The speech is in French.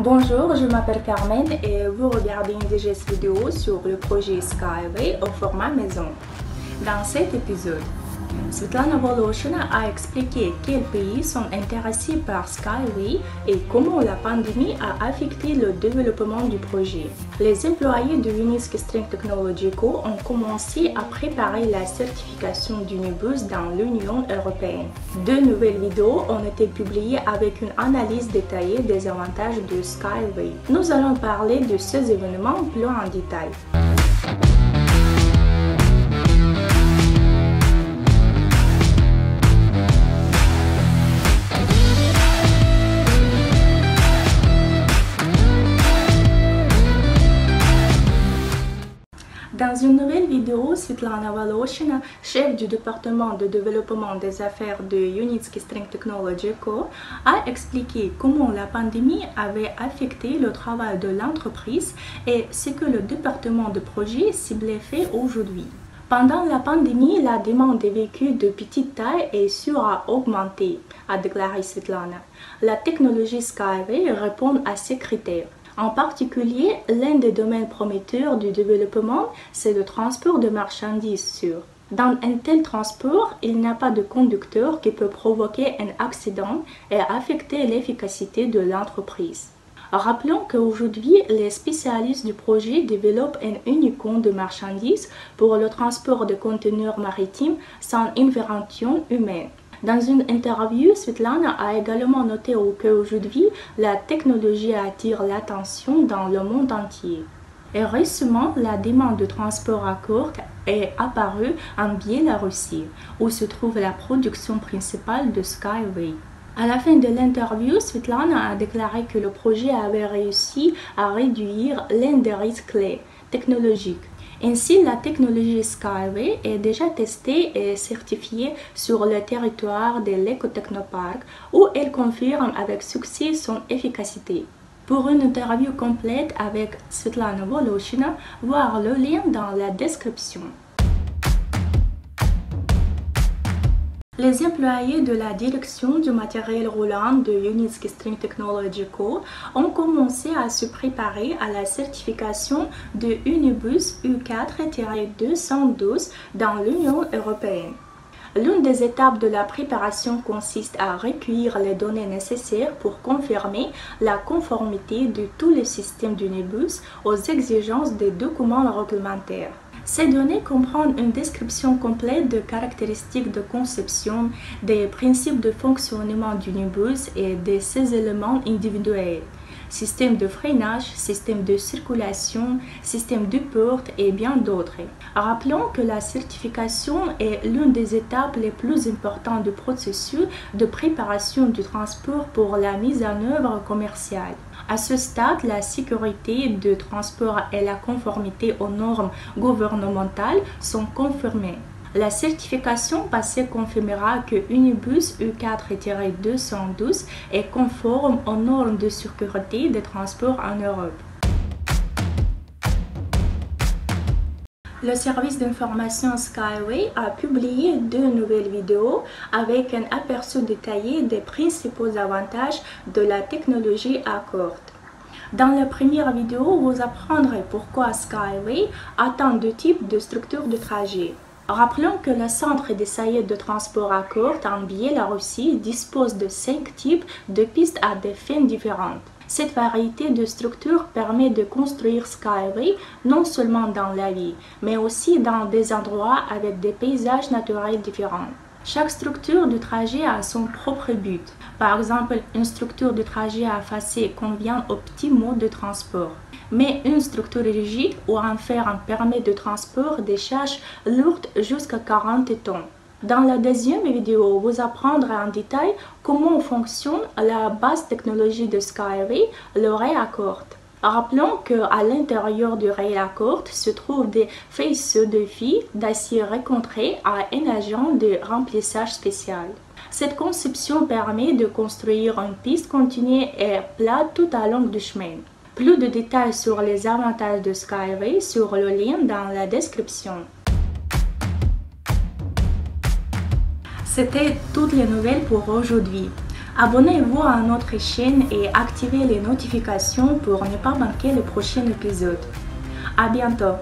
Bonjour, je m'appelle Carmen et vous regardez une de ces vidéos sur le projet SkyWay au format maison. Dans cet épisode, Svetlana Voloshina a expliqué quels pays sont intéressés par SkyWay et comment la pandémie a affecté le développement du projet. Les employés de UNISC String Technologies Co. ont commencé à préparer la certification d'Unibus dans l'Union européenne. Deux nouvelles vidéos ont été publiées avec une analyse détaillée des avantages de SkyWay. Nous allons parler de ces événements plus en détail. Dans une nouvelle vidéo, Svetlana Voloshina, chef du département de développement des affaires de Unitsky String Technology Co., a expliqué comment la pandémie avait affecté le travail de l'entreprise et ce que le département de projet ciblé fait aujourd'hui. Pendant la pandémie, la demande des véhicules de petite taille est sûre à augmenter, a déclaré Svetlana. La technologie SkyWay répond à ces critères. En particulier, l'un des domaines prometteurs du développement, c'est le transport de marchandises sûres. Dans un tel transport, il n'y a pas de conducteur qui peut provoquer un accident et affecter l'efficacité de l'entreprise. Rappelons qu'aujourd'hui, les spécialistes du projet développent un unicorn de marchandises pour le transport de conteneurs maritimes sans intervention humaine. Dans une interview, Svetlana a également noté qu'aujourd'hui, la technologie attire l'attention dans le monde entier. Et récemment, la demande de transport à courte est apparue en Biélorussie, où se trouve la production principale de SkyWay. À la fin de l'interview, Svetlana a déclaré que le projet avait réussi à réduire l'un des risques clés technologiques. Ainsi, la technologie SkyWay est déjà testée et certifiée sur le territoire de l'éco-technoparc où elle confirme avec succès son efficacité. Pour une interview complète avec Svetlana Voloshina, voir le lien dans la description. Les employés de la direction du matériel roulant de Unitsky String Technology Co. ont commencé à se préparer à la certification de Unibus U4-212 dans l'Union européenne. L'une des étapes de la préparation consiste à recueillir les données nécessaires pour confirmer la conformité de tous les systèmes d'Unibus aux exigences des documents réglementaires. Ces données comprennent une description complète de caractéristiques de conception, des principes de fonctionnement d'Unibus et de ses éléments individuels. Système de freinage, système de circulation, système de porte et bien d'autres. Rappelons que la certification est l'une des étapes les plus importantes du processus de préparation du transport pour la mise en œuvre commerciale. À ce stade, la sécurité du transport et la conformité aux normes gouvernementales sont confirmées. La certification passée confirmera que Unibus U4-212 est conforme aux normes de sécurité des transports en Europe. Le service d'information SkyWay a publié deux nouvelles vidéos avec un aperçu détaillé des principaux avantages de la technologie à courte. Dans la première vidéo, vous apprendrez pourquoi SkyWay a tant de types de structures de trajet. Rappelons que le centre d'essai de transport à courte en Biélorussie dispose de 5 types de pistes à des fins différentes. Cette variété de structures permet de construire SkyWay non seulement dans la ville, mais aussi dans des endroits avec des paysages naturels différents. Chaque structure de trajet a son propre but. Par exemple, une structure de trajet à facet convient au petit mode de transport. Mais une structure rigide ou en fer permet de transport des charges lourdes jusqu'à 40 tonnes. Dans la deuxième vidéo, vous apprendrez en détail comment fonctionne la base technologie de SkyWay, le rail à courte. Rappelons qu'à l'intérieur du rail à courte se trouvent des faisceaux de fils d'acier rencontrés à un agent de remplissage spécial. Cette conception permet de construire une piste continue et plate tout au long du chemin. Plus de détails sur les avantages de SkyWay sur le lien dans la description. C'était toutes les nouvelles pour aujourd'hui. Abonnez-vous à notre chaîne et activez les notifications pour ne pas manquer les prochains épisodes. À bientôt!